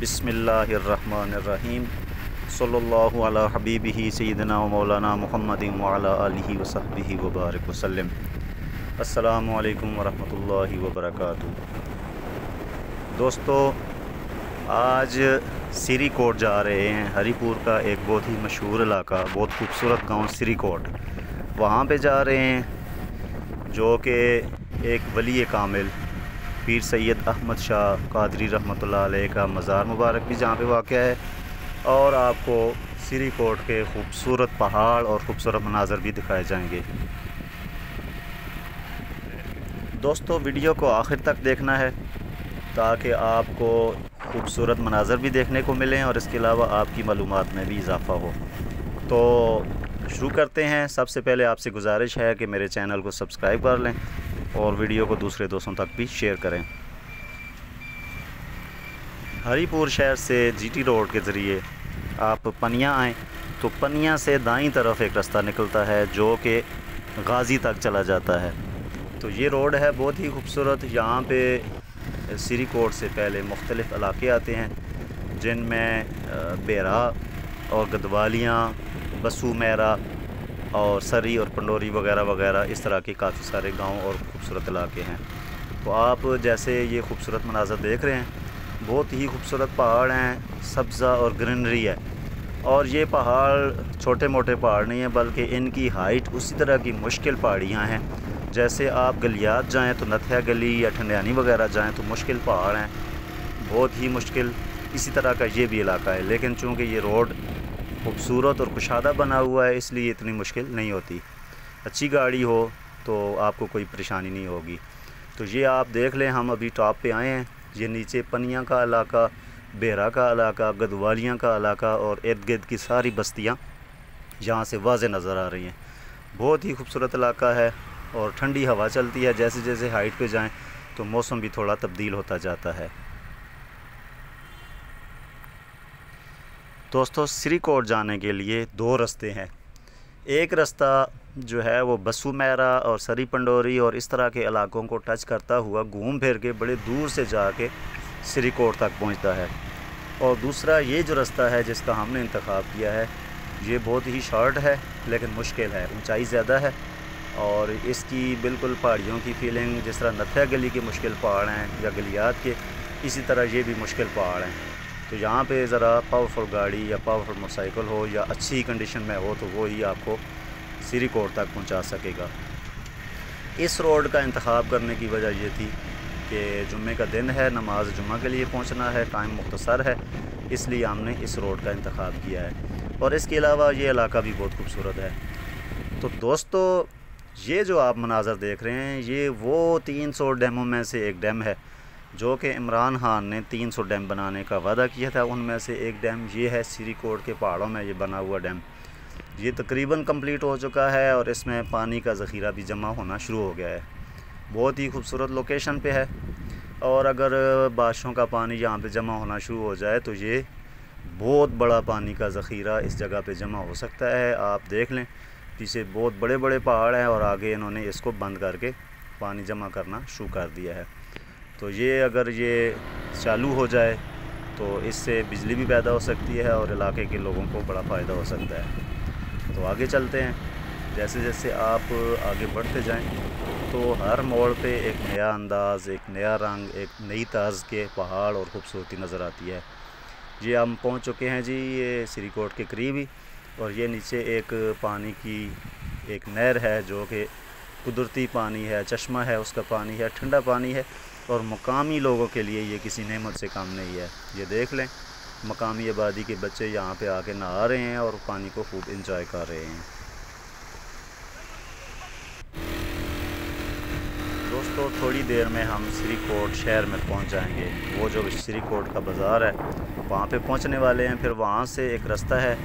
बिस्मिल्लाहिर्रहमानिर्रहीम सल्लल्लाहु अला हबीबिही सय्यिदना व मौलाना मुहम्मदिन व अला आलिही व सहबिही व बारिक वसल्लम। अस्सलामु अलैकुम व रहमतुल्लाहि व बरकातुहू। दोस्तों, आज सिरीकोट जा रहे हैं। हरीपुर का एक बहुत ही मशहूर इलाका, बहुत खूबसूरत गांव सिरीकोट, वहाँ पे जा रहे हैं जो कि एक वली कामिल पीर सैयद अहमद शाह कादरी रहमतुल्लाह अलैह का मज़ार मुबारक भी जहाँ पे वाक़ है, और आपको सिरीकोट के खूबसूरत पहाड़ और ख़ूबसूरत मनाज़र भी दिखाए जाएंगे। दोस्तों, वीडियो को आखिर तक देखना है ताकि आपको ख़ूबसूरत मनाज़र भी देखने को मिलें और इसके अलावा आपकी मालूमात में भी इजाफ़ा हो। तो शुरू करते हैं। सबसे पहले आपसे गुजारिश है कि मेरे चैनल को सब्सक्राइब कर लें और वीडियो को दूसरे दोस्तों तक भी शेयर करें। हरीपुर शहर से जीटी रोड के ज़रिए आप पनिया आएँ तो पनिया से दाईं तरफ एक रास्ता निकलता है जो कि गाज़ी तक चला जाता है। तो ये रोड है बहुत ही खूबसूरत। यहाँ पे सिरीकोट से पहले मुख्तलिफ़ इलाके आते हैं जिनमें बेरा और गदवालियाँ, बसू मेरा और सरी और पंडोरी वगैरह वगैरह, इस तरह के काफ़ी सारे गांव और ख़ूबसूरत इलाके हैं। तो आप जैसे ये ख़ूबसूरत मनाज़र देख रहे हैं, बहुत ही खूबसूरत पहाड़ हैं, सब्ज़ा और ग्रीनरी है। और ये पहाड़ छोटे मोटे पहाड़ नहीं हैं, बल्कि इनकी हाइट उसी तरह की मुश्किल पहाड़ियाँ हैं। जैसे आप गलियात जाएँ तो नथिया गली या ठंडियानी वगैरह जाएँ तो मुश्किल पहाड़ हैं, बहुत ही मुश्किल। इसी तरह का ये भी इलाका है, लेकिन चूँकि ये रोड खूबसूरत और कुशादा बना हुआ है इसलिए इतनी मुश्किल नहीं होती। अच्छी गाड़ी हो तो आपको कोई परेशानी नहीं होगी। तो ये आप देख लें, हम अभी टॉप पे आए हैं। ये नीचे पनिया का इलाका, बेहरा का इलाका, गदवालियाँ का इलाका और इर्द गिर्द की सारी बस्तियाँ यहाँ से वाज़े नज़र आ रही हैं। बहुत ही खूबसूरत इलाका है और ठंडी हवा चलती है। जैसे जैसे हाइट पर जाएँ तो मौसम भी थोड़ा तब्दील होता जाता है। दोस्तों, सिरीकोट जाने के लिए दो रास्ते हैं। एक रास्ता जो है वो बसू मेरा और सरी पंडोरी और इस तरह के इलाकों को टच करता हुआ घूम फिर के बड़े दूर से जाके सिरीकोट तक पहुंचता है, और दूसरा ये जो रास्ता है जिसका हमने इंतखाब किया है ये बहुत ही शॉर्ट है लेकिन मुश्किल है, ऊंचाई ज़्यादा है और इसकी बिल्कुल पहाड़ियों की फीलिंग, जिस तरह नथिया गली के मुश्किल पहाड़ हैं या गलियात के, इसी तरह ये भी मुश्किल पहाड़ हैं। तो यहाँ पे ज़रा पावरफुल गाड़ी या पावरफुल मोटरसाइकिल हो या अच्छी कंडीशन में हो तो वो ही आपको सिरीकोट तक पहुँचा सकेगा। इस रोड का इंतखाब करने की वजह ये थी कि जुम्मे का दिन है, नमाज जुम्मा के लिए पहुँचना है, टाइम मुख्तसर है, इसलिए हमने इस रोड का इंतखाब किया है। और इसके अलावा ये इलाका भी बहुत खूबसूरत है। तो दोस्तों, ये जो आप मनाज़र देख रहे हैं ये वो 300 डैमों में से एक डैम है जो कि इमरान खान ने 300 डैम बनाने का वादा किया था। उनमें से एक डैम ये है, सिरीकोट के पहाड़ों में ये बना हुआ डैम। ये तकरीबन कंप्लीट हो चुका है और इसमें पानी का ज़ख़ीरा भी जमा होना शुरू हो गया है। बहुत ही खूबसूरत लोकेशन पे है, और अगर बारिशों का पानी यहाँ पे जमा होना शुरू हो जाए तो ये बहुत बड़ा पानी का ज़ख़ीरा इस जगह पर जमा हो सकता है। आप देख लें, पीछे बहुत बड़े बड़े पहाड़ हैं और आगे इन्होंने इसको बंद करके पानी जमा करना शुरू कर दिया है। तो ये अगर ये चालू हो जाए तो इससे बिजली भी पैदा हो सकती है और इलाके के लोगों को बड़ा फ़ायदा हो सकता है। तो आगे चलते हैं। जैसे जैसे आप आगे बढ़ते जाएं तो हर मोड़ पे एक नया अंदाज़, एक नया रंग, एक नई तर्ज के पहाड़ और ख़ूबसूरती नज़र आती है। ये हम पहुंच चुके हैं जी, ये सिरीकोट के करीब ही, और ये नीचे एक पानी की एक नहर है जो कि कुदरती पानी है, चश्मा है, उसका पानी है, ठंडा पानी है और मकामी लोगों के लिए ये किसी नेमत से कम नहीं है। ये देख लें, मकामी आबादी के बच्चे यहाँ पे आके नहा रहे हैं और पानी को खूब इंजॉय कर रहे हैं। दोस्तों, थोड़ी देर में हम सिरीकोट शहर में पहुँच जाएंगे। वो जो सिरीकोट का बाज़ार है वहाँ पे पहुँचने वाले हैं। फिर वहाँ से एक रास्ता है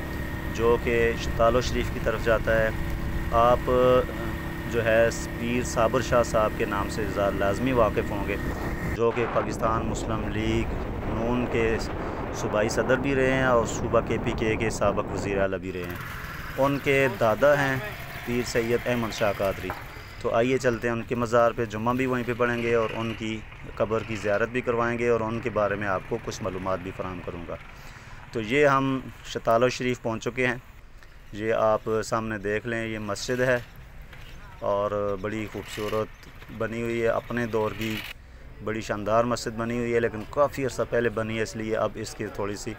जो कि शतालो शरीफ की तरफ जाता है। आप जो है पीर साबिर शाह साहब के नाम से लाजमी वाकिफ़ होंगे जो कि पाकिस्तान मुस्लिम लीग नून के सूबाई सदर भी रहे हैं और सूबा KPK के साबिक़ वज़ीर आला भी रहे हैं। उनके दादा हैं पीर सैयद अहमद शाह कादरी। तो आइए चलते हैं उनके मज़ार पे, जुम्मा भी वहीं पे पढ़ेंगे और उनकी कब्र की ज़ियारत भी करवाएंगे और उनके बारे में आपको कुछ मालूमात भी फराहम करूँगा। तो ये हम शतालो शरीफ पहुँच चुके हैं, ये आप सामने देख लें, ये मस्जिद है और बड़ी खूबसूरत बनी हुई है, अपने दौर की बड़ी शानदार मस्जिद बनी हुई है, लेकिन काफ़ी अर्सा पहले बनी है इसलिए अब इसकी थोड़ी सी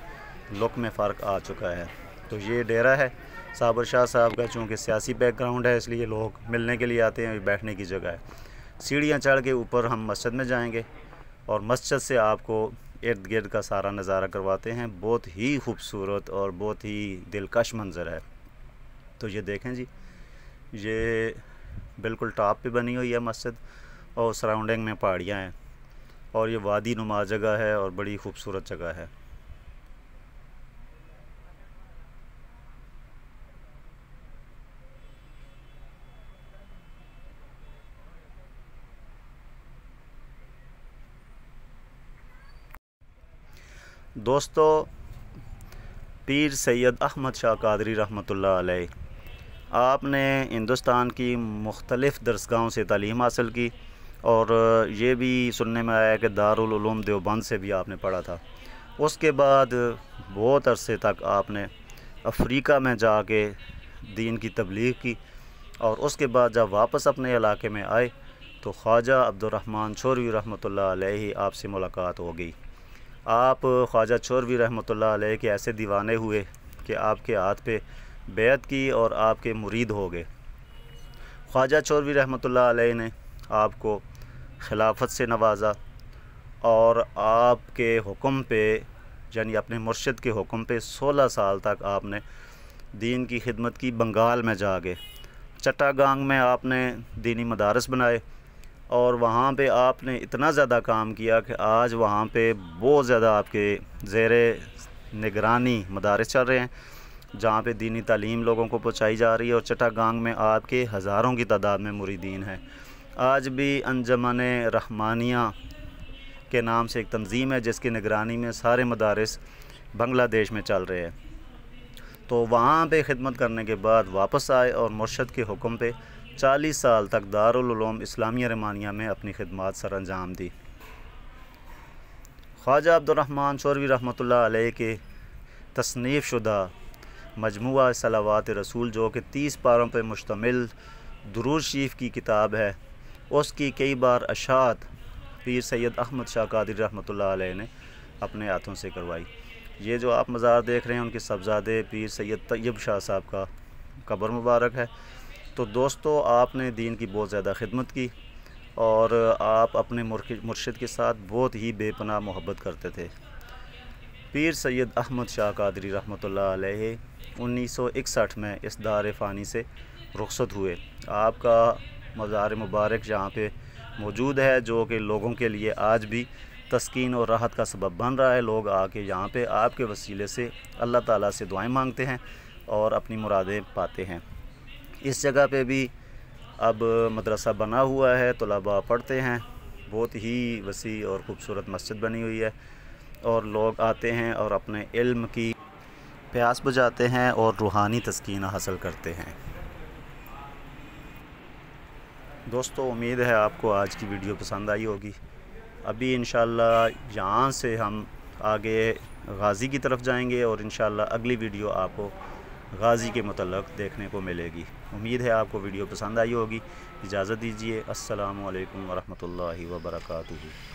लुक में फ़र्क आ चुका है। तो ये डेरा है साबर शाह साहब का, चूँकि सियासी बैकग्राउंड है इसलिए लोग मिलने के लिए आते हैं, बैठने की जगह है। सीढ़ियाँ चढ़ के ऊपर हम मस्जिद में जाएंगे और मस्जिद से आपको इर्द गिर्द का सारा नज़ारा करवाते हैं। बहुत ही खूबसूरत और बहुत ही दिलकश मंज़र है। तो ये देखें जी, ये बिल्कुल टॉप पे बनी हुई है मस्जिद और सराउंडिंग में पहाड़ियाँ हैं और ये वादी नुमा जगह है और बड़ी खूबसूरत जगह है। दोस्तों, पीर सैयद अहमद शाह कादरी रहमतुल्लाह अलैह आपने हिंदुस्तान की मुख्तलिफ़ दरसगाहों से तालीम हासिल की और ये भी सुनने में आया कि दारुल उलूम देवबंद से भी आपने पढ़ा था। उसके बाद बहुत अरसे तक आपने अफ्रीका में जाके दीन की तबलीग की और उसके बाद जब वापस अपने इलाके में आए तो ख्वाजा अब्दुर रहमान छोरवी रहमतुल्लाह अलैह आपसे मुलाकात हो गई। आप ख्वाजा छोरवी रहमतुल्लाह अलैह के ऐसे दीवाने हुए कि आपके हाथ पे बैत की और आपके मुरीद हो गए। ख्वाजा छोरवी रहमतुल्लाह अलैह ने आपको खिलाफत से नवाजा और आपके हुक्म पे, यानी अपने मुर्शिद के हुक्म पे 16 साल तक आपने दीन की खिदमत की। बंगाल में जाके चट्टागांग में आपने दीनी मदारस बनाए और वहाँ पे आपने इतना ज़्यादा काम किया कि आज वहाँ पे बहुत ज़्यादा आपके ज़ेरे निगरानी मदारस चल रहे हैं जहाँ पे दीनी तालीम लोगों को पहुँचाई जा रही है और चट्टागांग में आपके हज़ारों की तादाद में मुरीदीन हैं। आज भी अंजुमन रहमानिया के नाम से एक तंजीम है जिसकी निगरानी में सारे मदारस बांग्लादेश में चल रहे हैं। तो वहाँ पर खिदमत करने के बाद वापस आए और मुर्शद के हुक्म पे 40 साल तक दारुल उलूम इस्लामिया रहमानिया में अपनी खिदमत सर अंजाम दी। ख्वाजा अब्दुर रहमान चौरवी रहमतुल्लाह अलैह के तसनीफ़ शुदा मजमुआ सलावात ए रसूल, जो कि 30 पारों पर मुश्तमिल दुरूद शरीफ की किताब है, उसकी कई बार अशात पीर सैयद अहमद शाह कादरी रहमतुल्लाह अलैह ने अपने हाथों से करवाई। ये जो आप मज़ार देख रहे हैं उनके साहबजादे पीर सैयद तैयब शाह साहब का कब्र मुबारक है। तो दोस्तों, आपने दीन की बहुत ज़्यादा खिदमत की और आप अपने मुर्शिद के साथ बहुत ही बेपनाह मोहब्बत करते थे। पीर सैयद अहमद शाह कादरी रहमतुल्लाह अलैह 1961 में इस दार फ़ानी से रुखसत हुए। आपका मज़ार मुबारक यहाँ पे मौजूद है जो कि लोगों के लिए आज भी तस्कीन और राहत का सबब बन रहा है। लोग आके यहाँ पे आपके वसीले से अल्लाह ताला से दुआएं मांगते हैं और अपनी मुरादें पाते हैं। इस जगह पे भी अब मदरसा बना हुआ है, तलबा पढ़ते हैं। बहुत ही वसी और ख़ूबसूरत मस्जिद बनी हुई है और लोग आते हैं और अपने इल्म की प्यास बुझाते हैं और रूहानी तस्कीन हासिल करते हैं। दोस्तों, उम्मीद है आपको आज की वीडियो पसंद आई होगी। अभी इंशाल्लाह यहाँ से हम आगे गाज़ी की तरफ जाएंगे और इंशाल्लाह अगली वीडियो आपको गाज़ी के मतलब देखने को मिलेगी। उम्मीद है आपको वीडियो पसंद आई होगी। इजाज़त दीजिए। अस्सलामु अलैकुम वरहमतुल्लाहि वबरकातुहू।